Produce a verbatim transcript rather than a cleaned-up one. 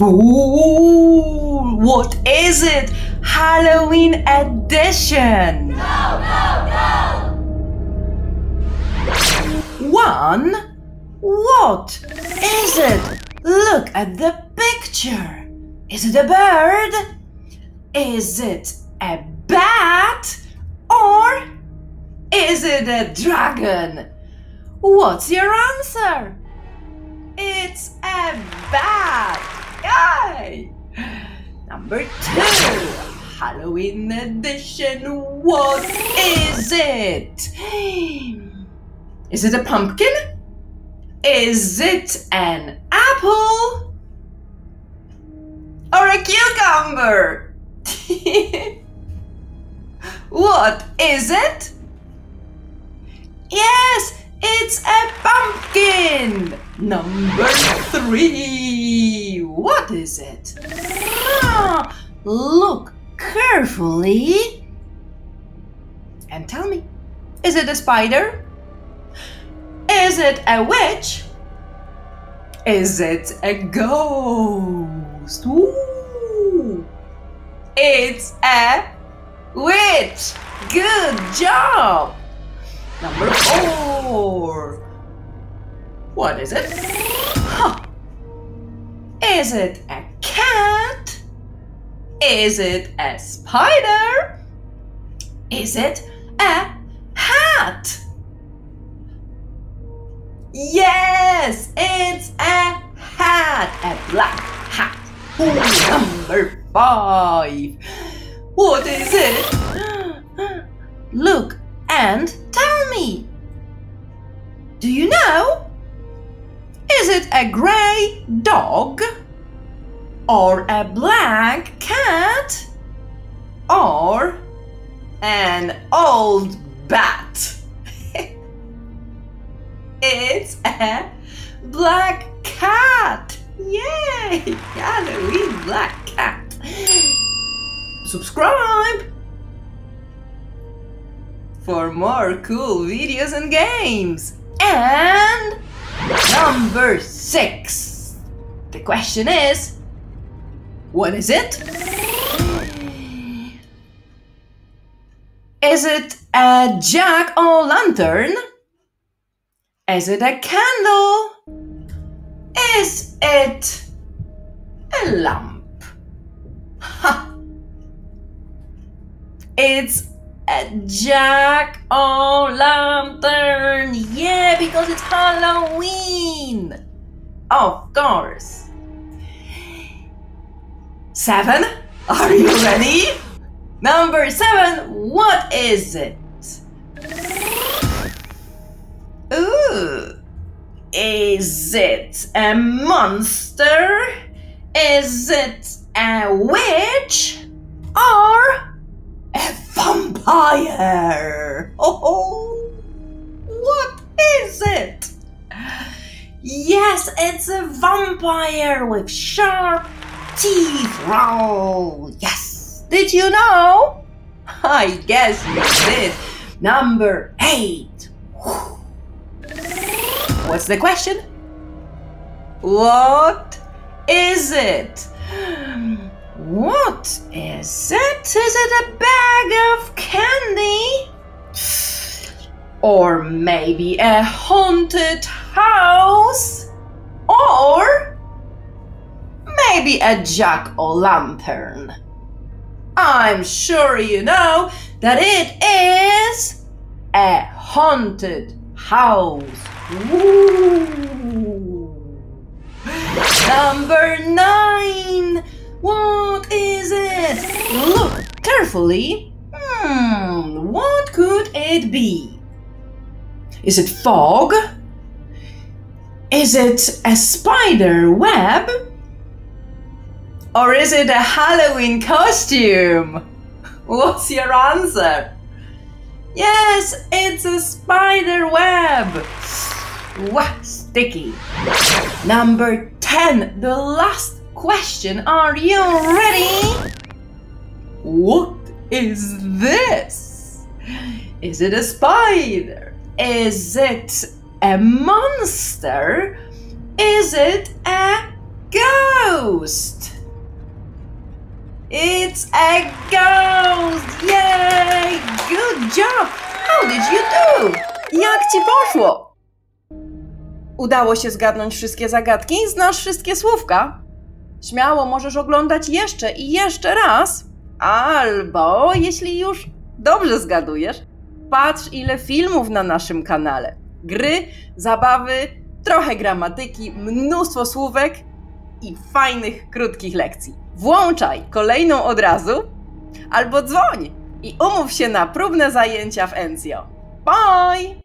Ooh, what is it? Halloween edition! No, no, no! One? What is it? Look at the picture. Is it a bird? Is it a bat? Or is it a dragon? What's your answer? It's a bat! Yay! Number two, Halloween edition. What is it? Is it a pumpkin? Is it an apple? Or a cucumber? What is it? Yes, it's a pumpkin! Number three. What is it? Ah, look carefully and tell me. Is it a spider? Is it a witch? Is it a ghost? Ooh, it's a witch! Good job! Number four. What is it? Huh. Is it a cat? Is it a spider? Is it a hat? Yes, it's a hat, a black hat. Ooh, number five. What is it? Look and tell me. Do you know? Is it a grey dog, or a black cat, or an old bat? It's a black cat! Yay! Halloween black cat! Subscribe for more cool videos and games! And number six. The question is, what is it? Is it a jack-o'-lantern? Is it a candle? Is it a lamp? Ha! It's a jack-o'-lantern! Yeah, because it's Halloween! Of course! Seven? Are you ready? Number seven, what is it? Ooh! Is it a monster? Is it a witch? Or a vampire! Oh, what is it? Yes, it's a vampire with sharp teeth. Oh, yes! Did you know? I guess you did. Number eight. What's the question? What is it? What is it? Is it a bag of candy? Or maybe a haunted house? Or maybe a jack-o'-lantern? I'm sure you know that it is a haunted house. Woo. Number nine. What is it? Look carefully. Hmm, what could it be? Is it fog? Is it a spider web? Or is it a Halloween costume? What's your answer? Yes, it's a spider web. What sticky. Number ten, the last question, are you ready? What is this? Is it a spider? Is it a monster? Is it a ghost? Six egg goes! Yay! Good job! How did you do? Jak ci poszło? Udało się zgadnąć wszystkie zagadki? Znasz wszystkie słówka? Śmiało możesz oglądać jeszcze i jeszcze raz. Albo, jeśli już dobrze zgadujesz, patrz ile filmów na naszym kanale. Gry, zabawy, trochę gramatyki, mnóstwo słówek i fajnych, krótkich lekcji. Włączaj kolejną od razu albo dzwoń i umów się na próbne zajęcia w ENCJO. Bye!